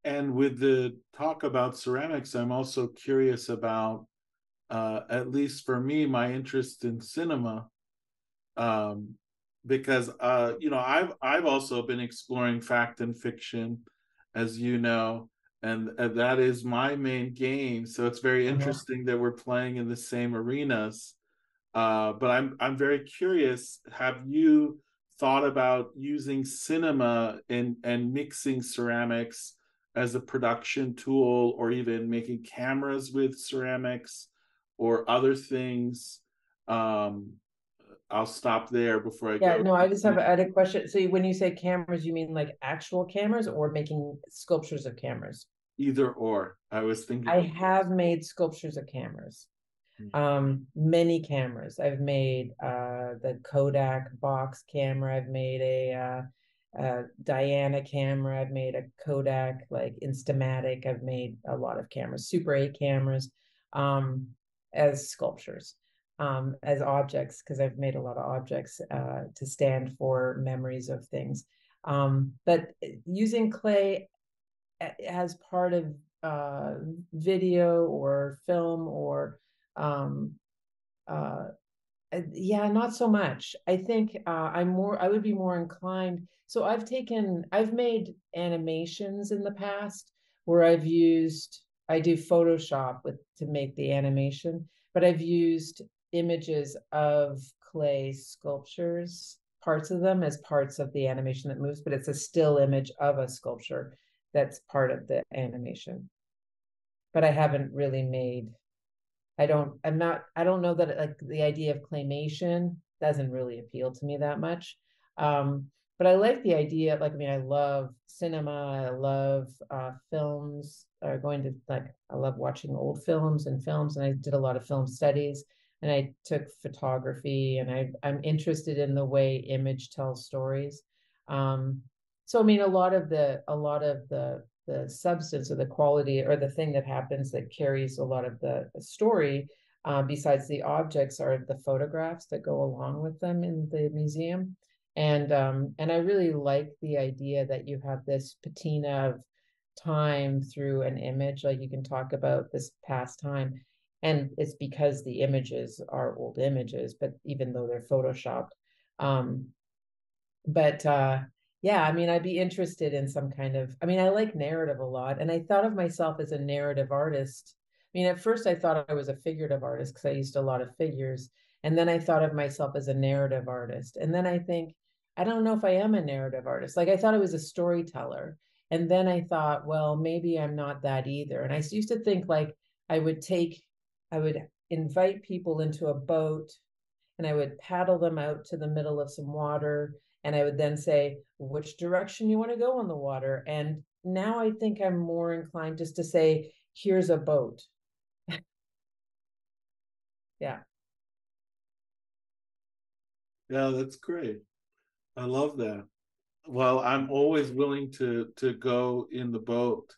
And with the talk about ceramics, I'm also curious about, at least for me, my interest in cinema, because, you know, I've also been exploring fact and fiction, as you know, and that is my main game. So it's very interesting that we're playing in the same arenas. But I'm very curious, have you thought about using cinema and mixing ceramics as a production tool, or even making cameras with ceramics or other things? I'll stop there before I go. Yeah, no, I just have a question. So when you say cameras, you mean like actual cameras or making sculptures of cameras? Either or, I was thinking. I have made sculptures of cameras, many cameras. I've made the Kodak box camera. I've made Diana camera. I've made a Kodak, like Instamatic. I've made a lot of cameras, Super 8 cameras, as sculptures, as objects, because I've made a lot of objects to stand for memories of things. But using clay as part of video or film or yeah, not so much. I think I would be more inclined. So I've made animations in the past where I do Photoshop to make the animation, but I've used images of clay sculptures, parts of them as parts of the animation that moves, but it's a still image of a sculpture that's part of the animation. But I haven't really made, I don't know that, like, the idea of claymation doesn't really appeal to me that much. But I like the idea of, like, I mean, I love cinema, I love films, I love watching old films and films, and I did a lot of film studies, and I took photography, and I'm interested in the way image tells stories. So I mean, a lot of the substance or the quality or the thing that happens that carries a lot of the story, besides the objects, are the photographs that go along with them in the museum. And I really like the idea that you have this patina of time through an image, like you can talk about this past time. And it's because the images are old images, but even though they're Photoshopped. Yeah, I mean, I'd be interested in some kind of, I mean, I like narrative a lot. And I thought of myself as a narrative artist. I mean, at first I thought I was a figurative artist because I used a lot of figures. And then I thought of myself as a narrative artist. And then I think, I don't know if I am a narrative artist. Like, I thought I was a storyteller. And then I thought, well, maybe I'm not that either. And I used to think, like, I would invite people into a boat and I would paddle them out to the middle of some water. And I would then say, which direction you want to go on the water? And now I think I'm more inclined just to say, here's a boat. Yeah. Yeah, that's great. I love that. Well, I'm always willing to go in the boat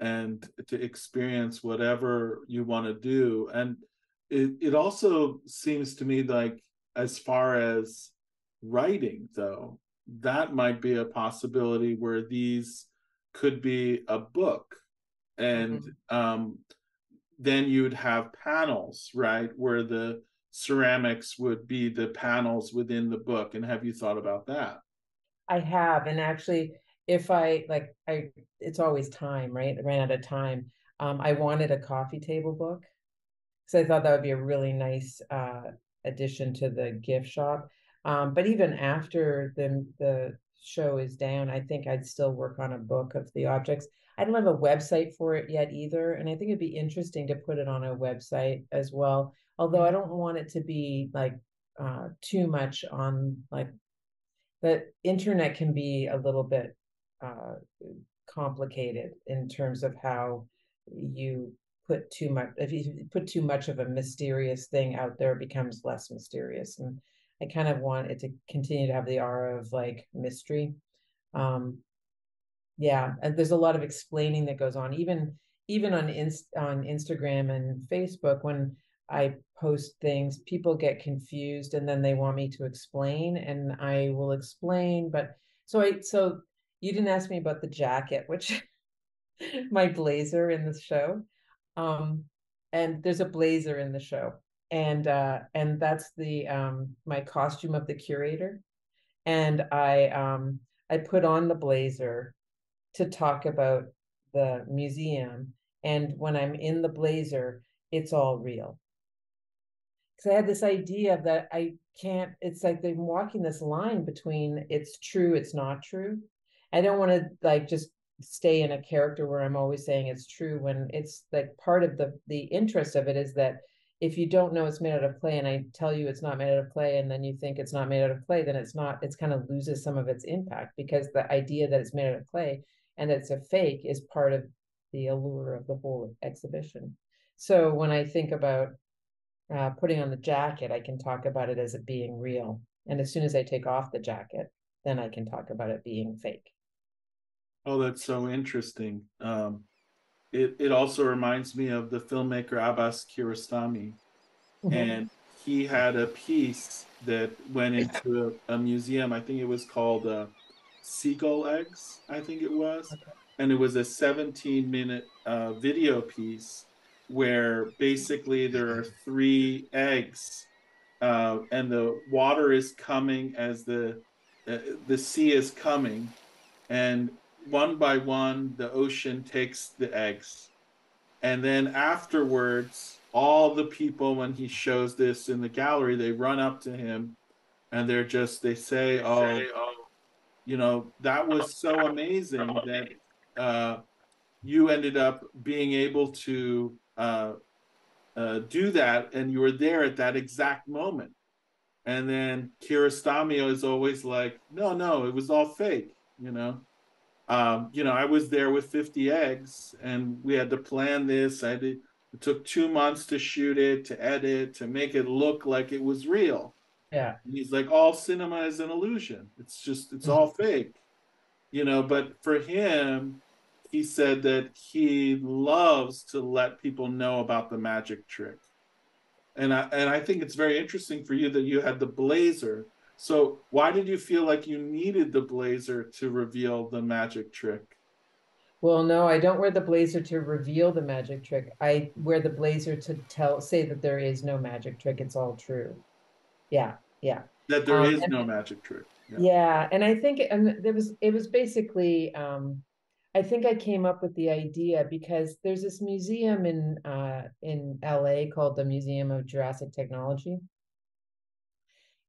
and to experience whatever you want to do. And it also seems to me like, as far as writing, though, that might be a possibility where these could be a book, and mm-hmm. Then you'd have panels, right, where the ceramics would be the panels within the book. And have you thought about that? I have, and actually, it's always time, right? I ran out of time. I wanted a coffee table book, so I thought that would be a really nice addition to the gift shop. But even after the show is down, I think I'd still work on a book of the objects. I don't have a website for it yet either. And I think it'd be interesting to put it on a website as well. Although I don't want it to be like too much on, like, the internet can be a little bit complicated in terms of how you put too much. If you put too much of a mysterious thing out there, it becomes less mysterious. And I kind of want it to continue to have the aura of, like, mystery. Yeah, and there's a lot of explaining that goes on, even on Instagram and Facebook. When I post things, people get confused, and then they want me to explain, and I will explain. But so you didn't ask me about the jacket, which my blazer in the show, and there's a blazer in the show. And that's the my costume of the curator, and I put on the blazer to talk about the museum. And when I'm in the blazer, it's all real. Because I had this idea that I can't. It's like they're walking this line between it's true, it's not true. I don't want to, like, just stay in a character where I'm always saying it's true, when it's like part of the interest of it is that. If you don't know it's made out of clay, and I tell you it's not made out of clay, and then you think it's not made out of clay, then it's kind of loses some of its impact, because the idea that it's made out of clay and it's a fake is part of the allure of the whole exhibition. So when I think about putting on the jacket, I can talk about it as it being real. And as soon as I take off the jacket, then I can talk about it being fake. Oh, that's so interesting. It also reminds me of the filmmaker Abbas Kiarostami. Mm-hmm. And he had a piece that went into a museum. I think it was called Seagull Eggs, I think it was. Okay. And it was a 17-minute video piece where basically there are 3 eggs and the water is coming as the sea is coming. And one by one, the ocean takes the eggs. And then afterwards, all the people, when he shows this in the gallery, they run up to him and they say, oh, you know, that was so amazing that you ended up being able to do that, and you were there at that exact moment. And then Kiarostami is always like, no, it was all fake, you know. I was there with 50 eggs and we had to plan this. It took 2 months to shoot it, to edit, to make it look like it was real. Yeah. And he's like, all cinema is an illusion. It's all fake, you know. But for him, he said that he loves to let people know about the magic trick. And I think it's very interesting for you that you had the blazer. So why did you feel like you needed the blazer to reveal the magic trick? Well, no, I don't wear the blazer to reveal the magic trick. I wear the blazer to say that there is no magic trick. It's all true. Yeah, yeah. That there is no magic trick. Yeah. Yeah, and I think it was basically, I think I came up with the idea because there's this museum in LA called the Museum of Jurassic Technology.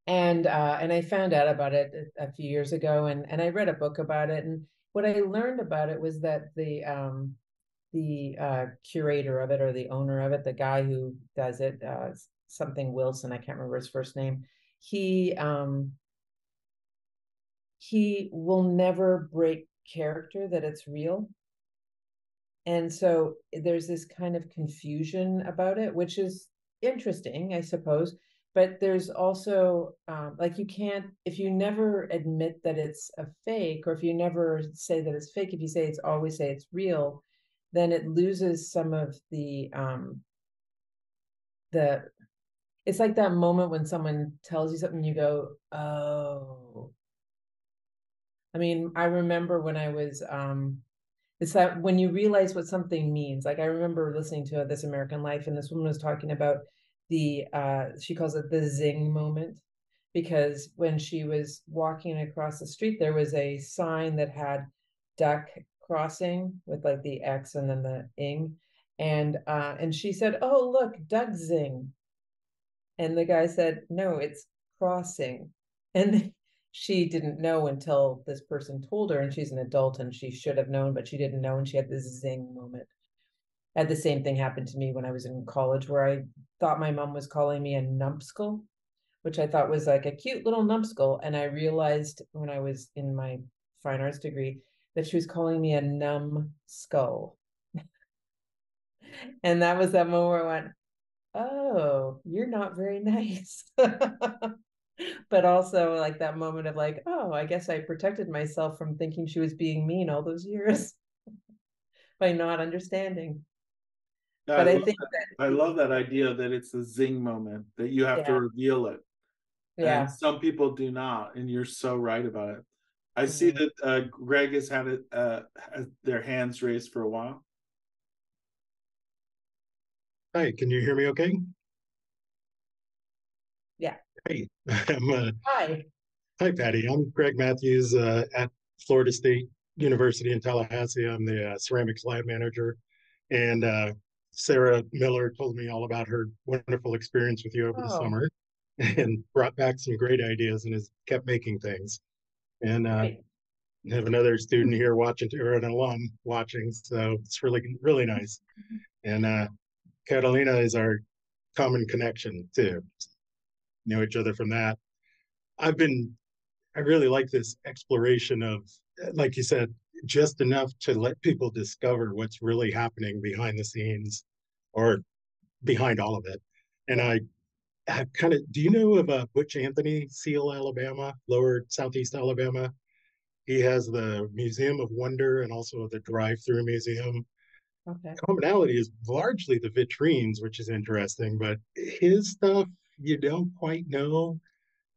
And I found out about it a few years ago, and I read a book about it. And what I learned about it was that the curator of it, or the owner of it, the guy who does it, something Wilson, I can't remember his first name, he will never break character that it's real. And so there's this kind of confusion about it, which is interesting, I suppose. But there's also like, you can't, if you never admit that it's a fake, or if you never say that it's fake, if you say always say it's real, then it loses some of the, it's like that moment when someone tells you something and you go, oh. I mean, I remember when I was, it's that when you realize what something means. Like, I remember listening to This American Life, and this woman was talking about the she calls it the zing moment, because when she was walking across the street, there was a sign that had duck crossing with like the X and then the ing, and she said, oh, look, duck zing. And the guy said, no, it's crossing. And she didn't know until this person told her, and she's an adult and she should have known, but she didn't know, and she had this zing moment. And the same thing happened to me when I was in college, where I thought my mom was calling me a numbskull, which I thought was like a cute little numbskull. And I realized when I was in my fine arts degree that she was calling me a numbskull. And that was that moment where I went, oh, you're not very nice. But also like that moment of like, oh, I guess I protected myself from thinking she was being mean all those years by not understanding. Yeah, but I think that I love that idea that it's a zing moment, that you have to reveal it. Yeah. And some people do not, and you're so right about it. I see that Greg has had their hands raised for a while. Hi, can you hear me okay? Yeah. Hey. Hi, Patty. I'm Greg Matthews at Florida State University in Tallahassee. I'm the ceramics lab manager, and Sarah Miller told me all about her wonderful experience with you over the summer, and brought back some great ideas, and has kept making things. And I have another student here watching, or an alum watching, so it's really, really nice. And Carolina is our common connection too. Know each other from that. I really like this exploration of, like you said, just enough to let people discover what's really happening behind the scenes, or behind all of it. And I do you know of Butch Anthony, Seal, Alabama, lower southeast Alabama? He has the Museum of Wonder and also the drive-through museum. Okay. Commonality is largely the vitrines, which is interesting, but his stuff, you don't quite know,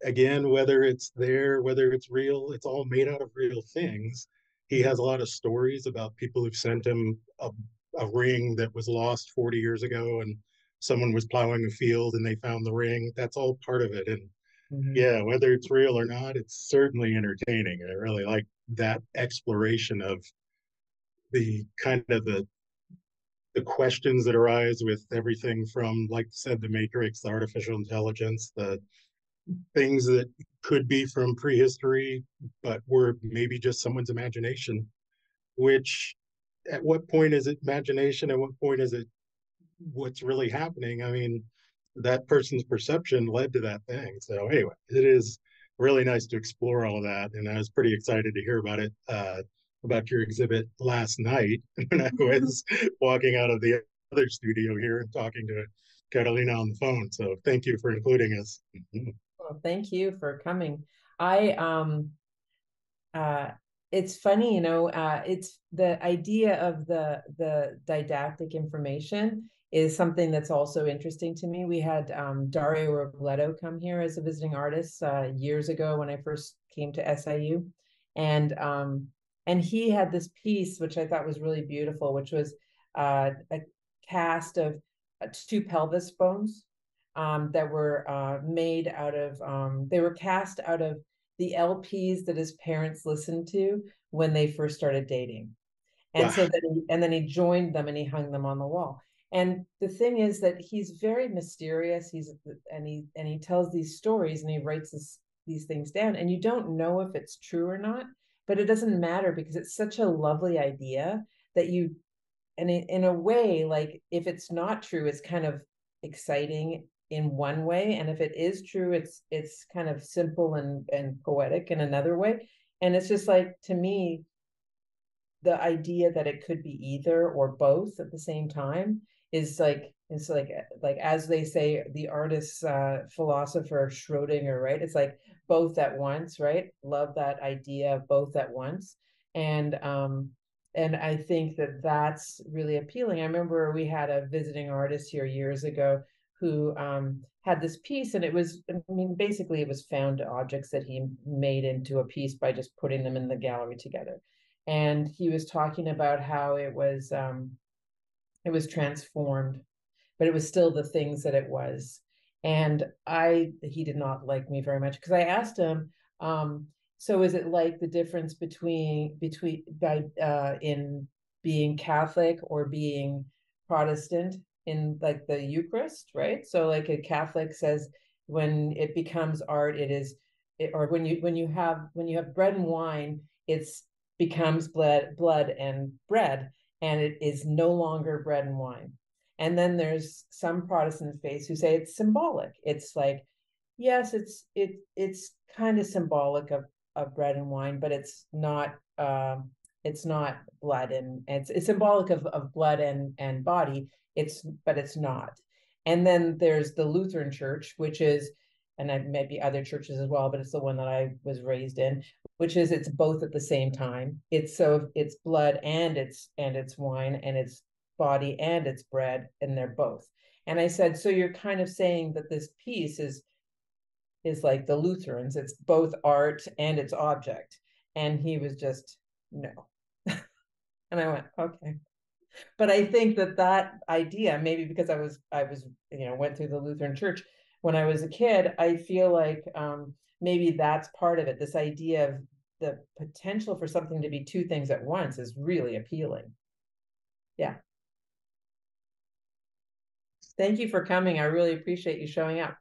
again, whether it's there, whether it's real. It's all made out of real things. He has a lot of stories about people who've sent him a ring that was lost 40 years ago and someone was plowing a field and they found the ring. That's all part of it. And yeah, whether it's real or not, it's certainly entertaining. I really like that exploration of the kind of the questions that arise with everything from, like I said, the Matrix, the artificial intelligence, the things that could be from prehistory, but were maybe just someone's imagination, which at what point is it imagination? At what point is it what's really happening? I mean, that person's perception led to that thing. So anyway, it is really nice to explore all of that. And I was pretty excited to hear about it, about your exhibit last night when I was walking out of the other studio here and talking to Carolina on the phone. So thank you for including us. Well, thank you for coming. It's funny, you know, it's the idea of the didactic information is something that's also interesting to me. We had Dario Robledo come here as a visiting artist years ago when I first came to SIU. And he had this piece, which I thought was really beautiful, which was a cast of two pelvis bones that were made out of, they were cast out of the LPs that his parents listened to when they first started dating. And so then he joined them and he hung them on the wall. And the thing is that he's very mysterious. He tells these stories and he writes these things down, and you don't know if it's true or not, but it doesn't matter because it's such a lovely idea that you, and in a way, like if it's not true, it's kind of exciting in one way. And if it is true, it's kind of simple and poetic in another way. And it's just like, to me, the idea that it could be either or both at the same time is like, it's like, as they say, the artist's philosopher Schrodinger, right? It's like both at once, right? Love that idea of both at once. And I think that that's really appealing. I remember we had a visiting artist here years ago who had this piece, and it was, I mean, basically it was found objects that he made into a piece by just putting them in the gallery together. And he was talking about how it was transformed, but it was still the things that it was. And he did not like me very much because I asked him, so is it like the difference in being Catholic or being Protestant in like the Eucharist, right? So like a Catholic says, when it becomes art, when you have bread and wine, it's becomes blood and bread, and it is no longer bread and wine. And then there's some Protestant faiths who say it's symbolic. It's like, yes, it's kind of symbolic of bread and wine, but it's not blood, and it's symbolic of blood and body. But it's not. And then there's the Lutheran Church, which is, and maybe other churches as well, but it's the one that I was raised in, which is it's both at the same time. It's blood and it's wine, and it's body and it's bread, and they're both. And I said, so you're kind of saying that this piece is like the Lutherans, it's both art and it's object. And he was just, no. And I went, okay. But I think that idea, maybe because I was, you know, went through the Lutheran Church when I was a kid, I feel like maybe that's part of it. This idea of the potential for something to be two things at once is really appealing. Yeah. Thank you for coming. I really appreciate you showing up.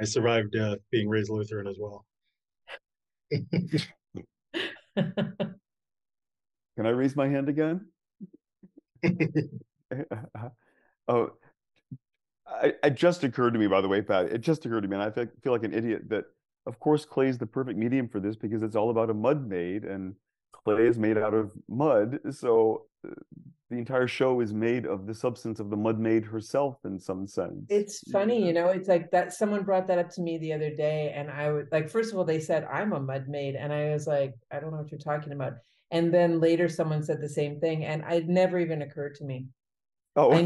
I survived being raised Lutheran as well. Can I raise my hand again? Oh, it just occurred to me, by the way, Pat, it just occurred to me, and I feel like an idiot, that of course clay is the perfect medium for this because it's all about a mud maid, and clay is made out of mud, so the entire show is made of the substance of the mudmaid herself in some sense. It's funny, you know, it's like that. Someone brought that up to me the other day, and I would like, first of all, they said, I'm a mudmaid. And I was like, I don't know what you're talking about. And then later someone said the same thing, and it never even occurred to me. Oh, I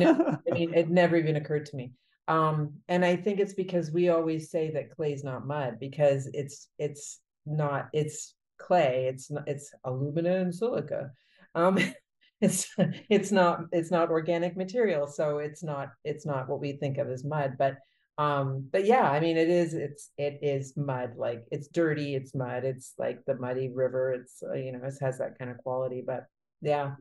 mean, it never even occurred to me. And I think it's because we always say that clay's not mud because it's not, it's clay. It's not, it's alumina and silica. It's not organic material, so it's not what we think of as mud. But yeah, I mean, it is mud. Like, it's dirty, it's mud. It's like the muddy river. It's, you know, it has that kind of quality. But yeah,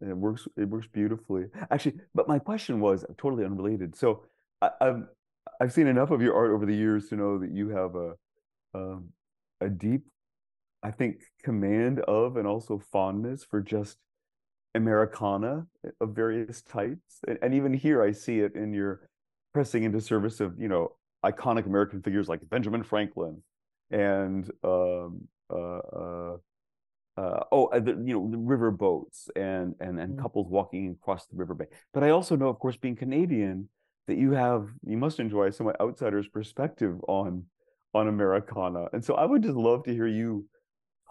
it works beautifully, actually. But my question was totally unrelated. So I've seen enough of your art over the years to know that you have a deep, I think, command of and also fondness for just Americana of various types, and even here I see it in your pressing into service of, you know, iconic American figures like Benjamin Franklin and you know, the river boats and couples walking across the riverbank. But I also know, of course, being Canadian, that you must enjoy a somewhat outsider's perspective on Americana, and so I would just love to hear you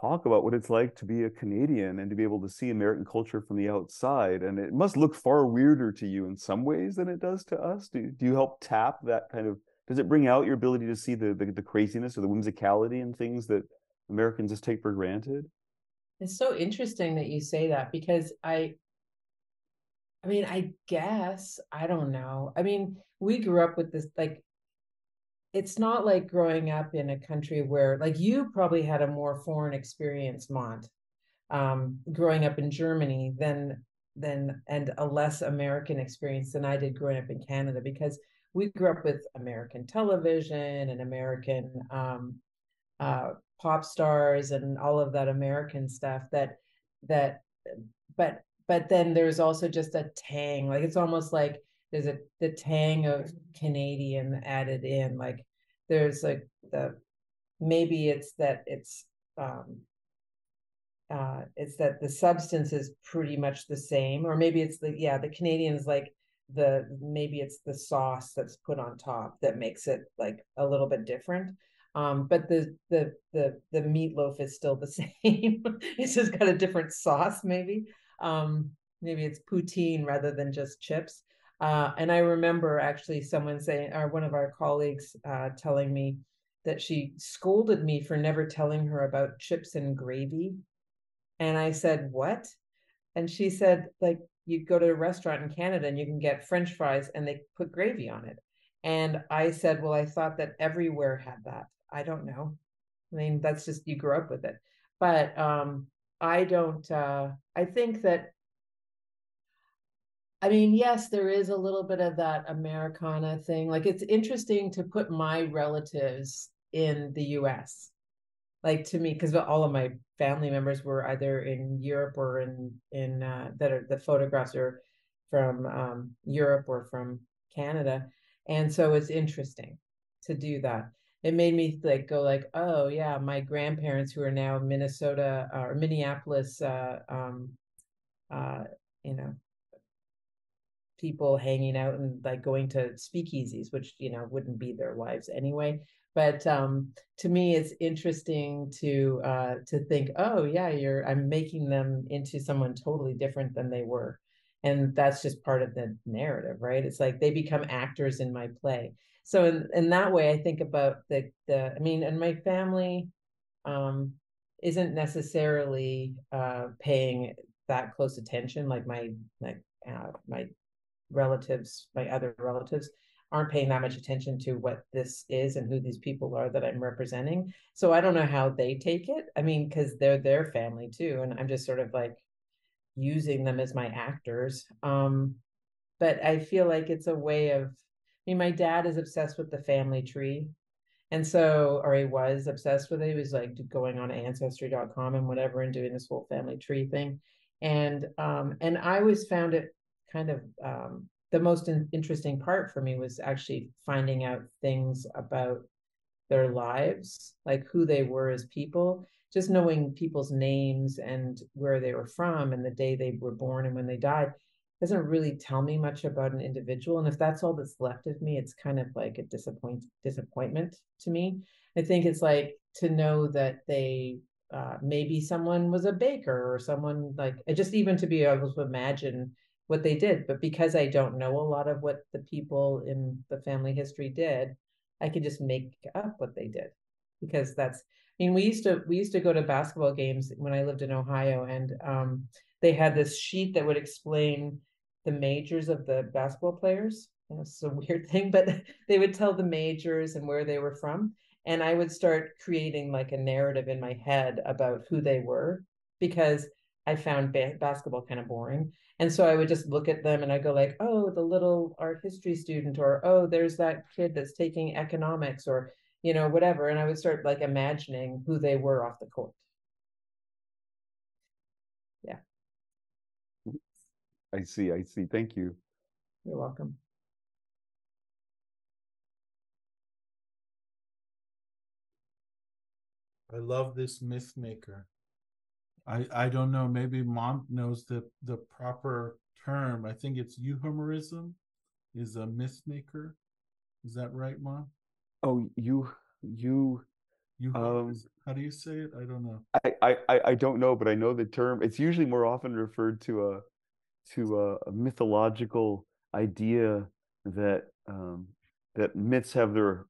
talk about what it's like to be a Canadian and to be able to see American culture from the outside. And it must look far weirder to you in some ways than it does to us. Do you help tap that kind of, does it bring out your ability to see the craziness or the whimsicality and things that Americans just take for granted? It's so interesting that you say that, because I mean, I guess, I don't know. I mean, we grew up with this, like, it's not like growing up in a country where, like, you probably had a more foreign experience, Mont, growing up in Germany than and a less American experience than I did growing up in Canada, because we grew up with American television and American pop stars and all of that American stuff but then there's also just a tang, like, it's almost like there's the tang of Canadian added in, like there's like the, maybe it's that the substance is pretty much the same, or maybe it's the Canadians, like maybe it's the sauce that's put on top that makes it like a little bit different. But the meatloaf is still the same. It's just got a different sauce, maybe. Maybe it's poutine rather than just chips. And I remember actually someone saying, or one of our colleagues telling me that she scolded me for never telling her about chips and gravy. And I said, what? And she said, like, you go to a restaurant in Canada and you can get French fries and they put gravy on it. And I said, well, I thought that everywhere had that. I don't know. I mean, that's just, you grew up with it. But I think that, I mean, yes, there is a little bit of that Americana thing. Like, it's interesting to put my relatives in the US, like, to me, because all of my family members were either in Europe or the photographs are from Europe or from Canada. And so it's interesting to do that. It made me like go like, oh yeah, my grandparents who are now Minnesota or Minneapolis, you know, people hanging out and like going to speakeasies, which, you know, wouldn't be their lives anyway. But to me, it's interesting to think, oh yeah, I'm making them into someone totally different than they were. And that's just part of the narrative, right? It's like they become actors in my play. So in that way, I think about I mean, and my family isn't necessarily paying that close attention, like my relatives, my other relatives aren't paying that much attention to what this is and who these people are that I'm representing. So I don't know how they take it. I mean, because they're their family too. And I'm just sort of like using them as my actors. But I feel like it's a way of, I mean, my dad is obsessed with the family tree. And so, or he was obsessed with it. He was like going on ancestry.com and whatever and doing this whole family tree thing. And I always found it kind of the most interesting part for me was actually finding out things about their lives, like who they were as people, just knowing people's names and where they were from and the day they were born and when they died doesn't really tell me much about an individual. And if that's all that's left of me, it's kind of like a disappointment to me. I think it's like to know that they maybe someone was a baker or someone like, just even to be able to imagine what they did. But because I don't know a lot of what the people in the family history did, I could just make up what they did, because that's, I mean, we used to go to basketball games when I lived in Ohio, and they had this sheet that would explain the majors of the basketball players. You know, it's a weird thing, but they would tell the majors and where they were from. And I would start creating like a narrative in my head about who they were, because I found basketball kind of boring. And so I would just look at them and I go like, oh, the little art history student, or, oh, there's that kid that's taking economics, or, you know, whatever. And I would start like imagining who they were off the court. Yeah. I see. Thank you. You're welcome. I love this myth maker. I don't know, maybe Mom knows the proper term. I think it's euhemerism is a myth maker. Is that right, Mom? Oh, you how do you say it? I don't know. I don't know, but I know the term. It's usually more often referred to a mythological idea that that myths have their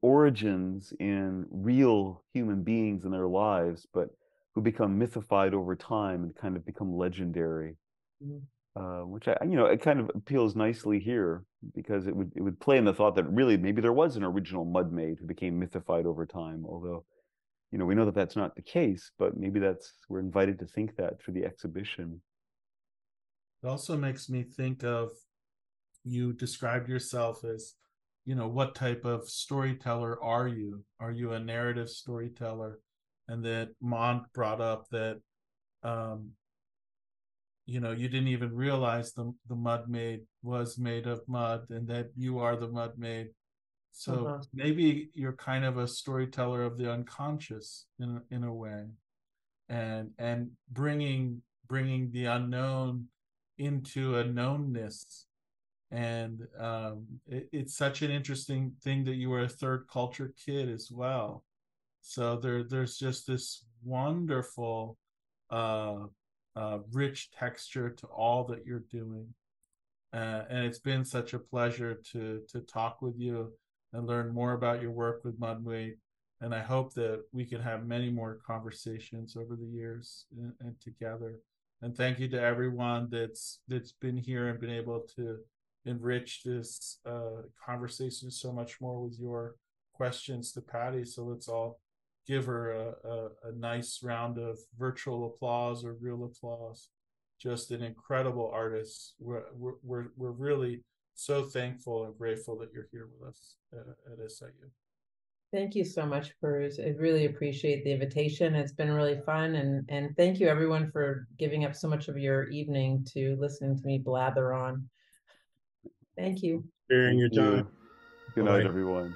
origins in real human beings and their lives, but who become mythified over time and kind of become legendary, which it kind of appeals nicely here, because it would play in the thought that really maybe there was an original mudmaid who became mythified over time. Although, you know, we know that that's not the case, but maybe we're invited to think that through the exhibition. It also makes me think of, you described yourself as, you know, what type of storyteller are you? Are you a narrative storyteller? And that Mont brought up that, you didn't even realize the mudmaid was made of mud, and that you are the mudmaid. So maybe you're kind of a storyteller of the unconscious in a way, and bringing the unknown into a knownness. And it's such an interesting thing that you were a third culture kid as well. So there's just this wonderful, rich texture to all that you're doing. And it's been such a pleasure to talk with you and learn more about your work with Mudmaid. And I hope that we can have many more conversations over the years and together. And thank you to everyone that's been here and been able to enrich this conversation so much more with your questions to Pattie. So let's all give her a nice round of virtual applause or real applause. Just an incredible artist. We're really so thankful and grateful that you're here with us at SIU. Thank you so much, Pirooz. I really appreciate the invitation. It's been really fun, and thank you everyone for giving up so much of your evening to listening to me blather on. Thank you. Sharing your time. Good night, everyone.